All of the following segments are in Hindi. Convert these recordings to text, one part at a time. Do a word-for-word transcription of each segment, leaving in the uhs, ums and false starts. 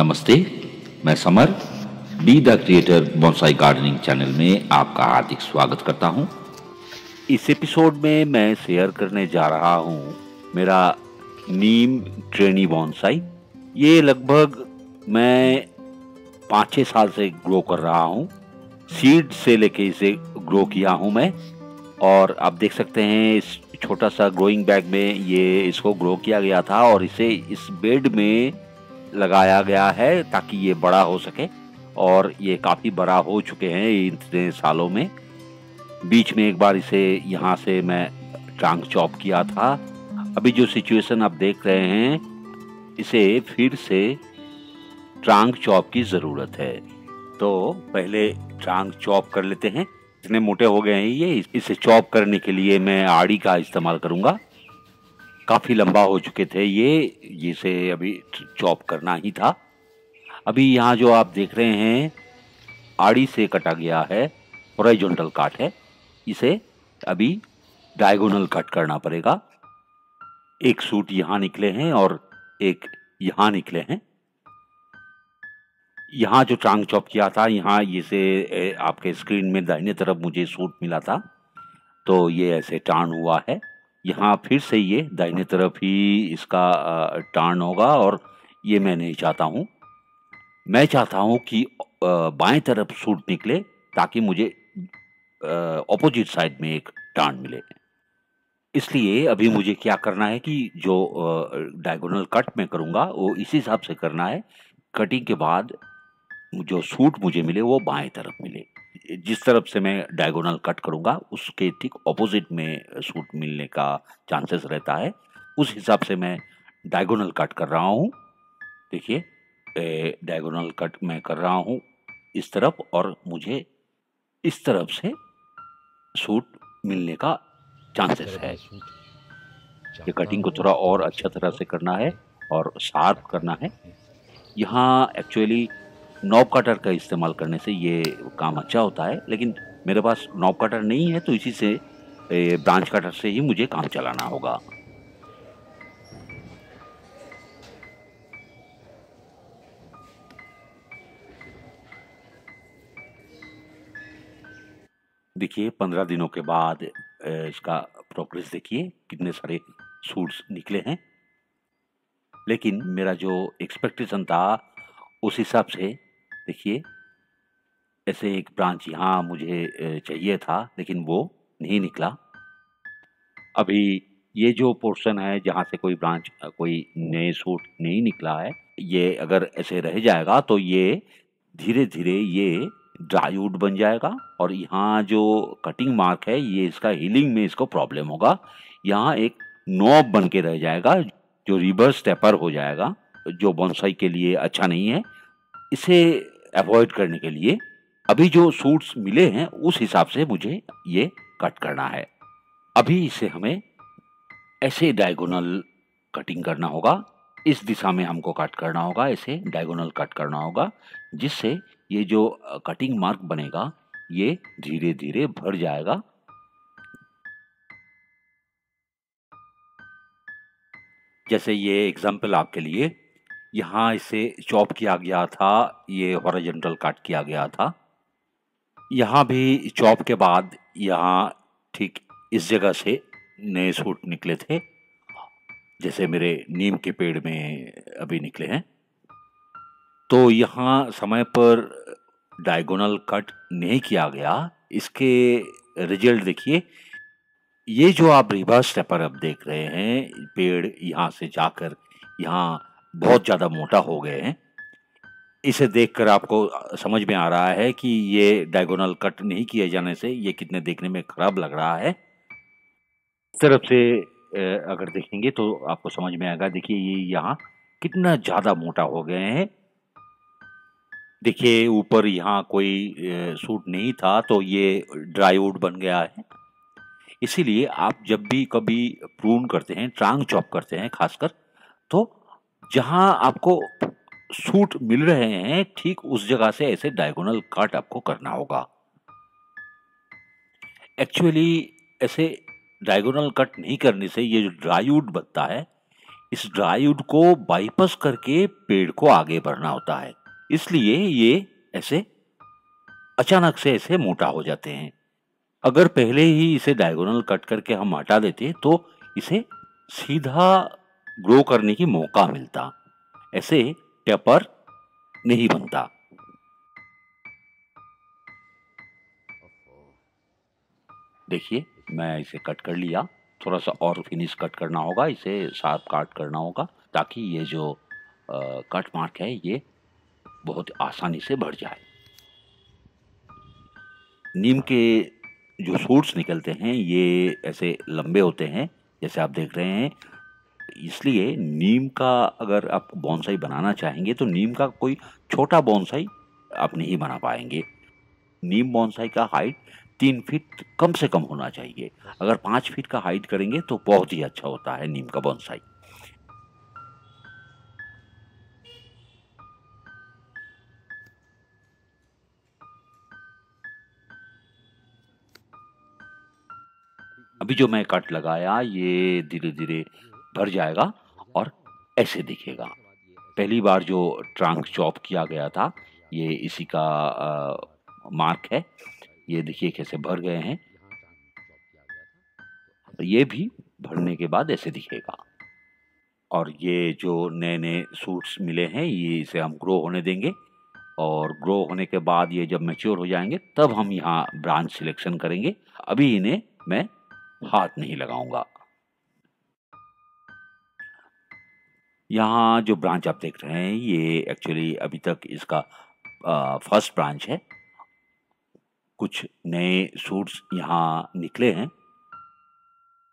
नमस्ते, मैं Samar B the creator bonsai gardening channel में आपका हार्दिक स्वागत करता हूं। इस एपिसोड में मैं शेयर करने जा रहा हूं मेरा नीम ट्रेनी बोनसाई। ये लगभग मैं पाँच छः साल से ग्रो कर रहा हूं, सीड से लेके इसे ग्रो किया हूं मैं। और आप देख सकते हैं इस छोटा सा ग्रोइंग बैग में ये इसको ग्रो किया गया था और इसे इस बेड में लगाया गया है ताकि ये बड़ा हो सके। और ये काफ़ी बड़ा हो चुके हैं इतने सालों में। बीच में एक बार इसे यहाँ से मैं टांग चॉप किया था। अभी जो सिचुएशन आप देख रहे हैं इसे फिर से टांग चॉप की ज़रूरत है, तो पहले टांग चॉप कर लेते हैं। इतने मोटे हो गए हैं ये, इसे चॉप करने के लिए मैं आड़ी का इस्तेमाल करूँगा। काफ़ी लंबा हो चुके थे ये, जिसे अभी चॉप करना ही था। अभी यहाँ जो आप देख रहे हैं आड़ी से कटा गया है, हॉरिजॉन्टल काट है, इसे अभी डायगोनल कट करना पड़ेगा। एक सूट यहाँ निकले हैं और एक यहाँ निकले हैं। यहाँ जो टांग चॉप किया था यहाँ इसे आपके स्क्रीन में दाहिने तरफ मुझे सूट मिला था, तो ये ऐसे टान हुआ है। यहाँ फिर से ये दाहिने तरफ ही इसका टर्न होगा और ये मैं नहीं चाहता हूँ। मैं चाहता हूँ कि बाएं तरफ सूट निकले ताकि मुझे ऑपोजिट साइड में एक टर्न मिले। इसलिए अभी मुझे क्या करना है कि जो डायगोनल कट मैं करूँगा वो इसी हिसाब से करना है। कटिंग के बाद जो सूट मुझे मिले वो बाएं तरफ मिले। जिस तरफ से मैं डायगोनल कट करूँगा उसके ठीक ऑपोजिट में सूट मिलने का चांसेस रहता है, उस हिसाब से मैं डायगोनल कट कर रहा हूँ। देखिए डायगोनल कट मैं कर रहा हूँ इस तरफ और मुझे इस तरफ से सूट मिलने का चांसेस है। ये कटिंग को थोड़ा और अच्छा तरह से करना है और शार्प करना है। यहाँ एक्चुअली नॉब कटर का इस्तेमाल करने से ये काम अच्छा होता है, लेकिन मेरे पास नॉब कटर नहीं है तो इसी से ब्रांच कटर से ही मुझे काम चलाना होगा। देखिए पंद्रह दिनों के बाद इसका प्रोग्रेस देखिए, कितने सारे सूट्स निकले हैं। लेकिन मेरा जो एक्सपेक्टेशन था उस हिसाब से देखिए ऐसे एक ब्रांच यहाँ मुझे चाहिए था लेकिन वो नहीं निकला। अभी ये जो पोर्शन है जहाँ से कोई ब्रांच कोई नए सूट नहीं निकला है, ये अगर ऐसे रह जाएगा तो ये धीरे धीरे ये ड्राई वुड बन जाएगा। और यहाँ जो कटिंग मार्क है ये इसका हीलिंग में इसको प्रॉब्लम होगा। यहाँ एक नॉब बन के रह जाएगा जो रिवर्स टेपर हो जाएगा, जो बोनसाई के लिए अच्छा नहीं है। इसे अवॉइड करने के लिए अभी जो सूट्स मिले हैं उस हिसाब से मुझे ये कट करना है। अभी इसे हमें ऐसे डायगोनल कटिंग करना होगा, इस दिशा में हमको कट करना होगा, ऐसे डायगोनल कट करना होगा, जिससे ये जो कटिंग मार्क बनेगा ये धीरे धीरे भर जाएगा। जैसे ये एग्जाम्पल आपके लिए, यहाँ इसे चॉप किया गया था, ये हॉरिजॉन्टल कट किया गया था। यहाँ भी चॉप के बाद यहाँ ठीक इस जगह से नए सूट निकले थे, जैसे मेरे नीम के पेड़ में अभी निकले हैं। तो यहाँ समय पर डायगोनल कट नहीं किया गया, इसके रिजल्ट देखिए। ये जो आप रिवर्स टेपर अब देख रहे हैं, पेड़ यहाँ से जाकर यहाँ बहुत ज़्यादा मोटा हो गए हैं। इसे देखकर आपको समझ में आ रहा है कि ये डायगोनल कट नहीं किए जाने से ये कितने देखने में ख़राब लग रहा है। इस तरफ से अगर देखेंगे तो आपको समझ में आएगा। देखिए ये यहाँ कितना ज़्यादा मोटा हो गए हैं। देखिए ऊपर यहाँ कोई सूट नहीं था तो ये ड्राई वुड बन गया है। इसीलिए आप जब भी कभी प्रून करते हैं, टांग चॉप करते हैं खासकर, तो जहां आपको सूट मिल रहे हैं ठीक उस जगह से ऐसे डायगोनल कट आपको करना होगा। एक्चुअली ऐसे डायगोनल कट नहीं करने से ये जो ड्राई वुड बनता है इस ड्राई वुड को बाईपास करके पेड़ को आगे बढ़ना होता है, इसलिए ये ऐसे अचानक से ऐसे मोटा हो जाते हैं। अगर पहले ही इसे डायगोनल कट करके हम हटा देते तो इसे सीधा ग्रो करने की मौका मिलता, ऐसे टेपर नहीं बनता। देखिए मैं इसे कट कर लिया, थोड़ा सा और फिनिश कट करना होगा, इसे शार्प काट करना होगा ताकि ये जो आ, कट मार्क है ये बहुत आसानी से बढ़ जाए। नीम के जो शूट्स निकलते हैं ये ऐसे लंबे होते हैं जैसे आप देख रहे हैं, इसलिए नीम का अगर आप बॉन्साई बनाना चाहेंगे तो नीम का कोई छोटा बॉन्साई आप नहीं बना पाएंगे। नीम बॉन्साई का हाइट तीन फीट कम से कम होना चाहिए, अगर पाँच फीट का हाइट करेंगे तो बहुत ही अच्छा होता है नीम का बॉन्साई। अभी जो मैं कट लगाया ये धीरे धीरे भर जाएगा और ऐसे दिखेगा। पहली बार जो ट्रंक चॉप किया गया था ये इसी का आ, मार्क है। ये देखिए कैसे भर गए हैं, ये भी भरने के बाद ऐसे दिखेगा। और ये जो नए नए सूट्स मिले हैं ये इसे हम ग्रो होने देंगे और ग्रो होने के बाद ये जब मैच्योर हो जाएंगे तब हम यहाँ ब्रांच सिलेक्शन करेंगे। अभी इन्हें मैं हाथ नहीं लगाऊंगा। यहाँ जो ब्रांच आप देख रहे हैं ये एक्चुअली अभी तक इसका फर्स्ट ब्रांच है। कुछ नए सूट्स यहाँ निकले हैं,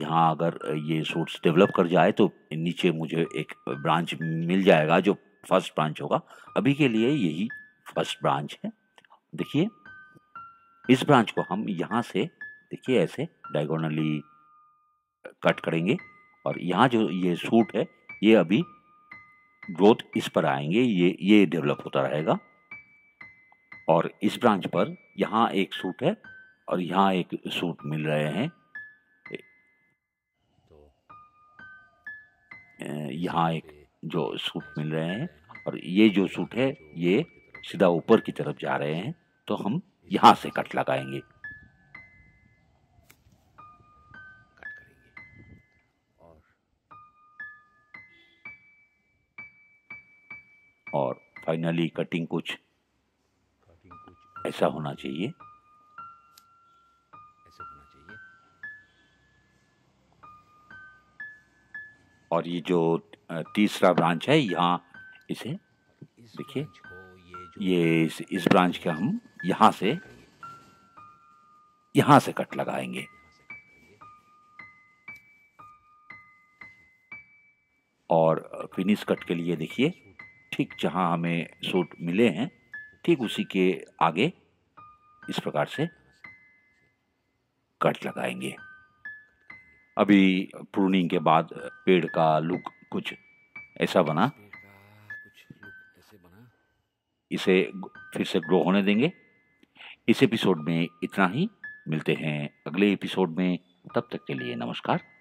यहाँ अगर ये सूट्स डेवलप कर जाए तो नीचे मुझे एक ब्रांच मिल जाएगा जो फर्स्ट ब्रांच होगा। अभी के लिए यही फर्स्ट ब्रांच है। देखिए इस ब्रांच को हम यहाँ से देखिए ऐसे डायगोनली कट करेंगे और यहाँ जो ये सूट है ये अभी ग्रोथ इस पर आएंगे, ये ये डेवलप होता रहेगा। और इस ब्रांच पर यहाँ एक सूट है और यहाँ एक सूट मिल रहे हैं, यहाँ एक जो सूट मिल रहे हैं और ये जो सूट है ये सीधा ऊपर की तरफ जा रहे हैं तो हम यहाँ से कट लगाएंगे। और फाइनली कटिंग कुछ ऐसा होना चाहिए, ऐसा होना चाहिए। और ये जो तीसरा ब्रांच है यहाँ इसे देखिए, ये इस, इस ब्रांच का हम यहाँ से यहाँ से कट लगाएंगे। और फिनिश कट के लिए देखिए ठीक जहाँ हमें सूट मिले हैं ठीक उसी के आगे इस प्रकार से कट लगाएंगे। अभी प्रूनिंग के बाद पेड़ का लुक कुछ ऐसा बना, इसे फिर से ग्रो होने देंगे। इस एपिसोड में इतना ही, मिलते हैं अगले एपिसोड में, तब तक के लिए नमस्कार।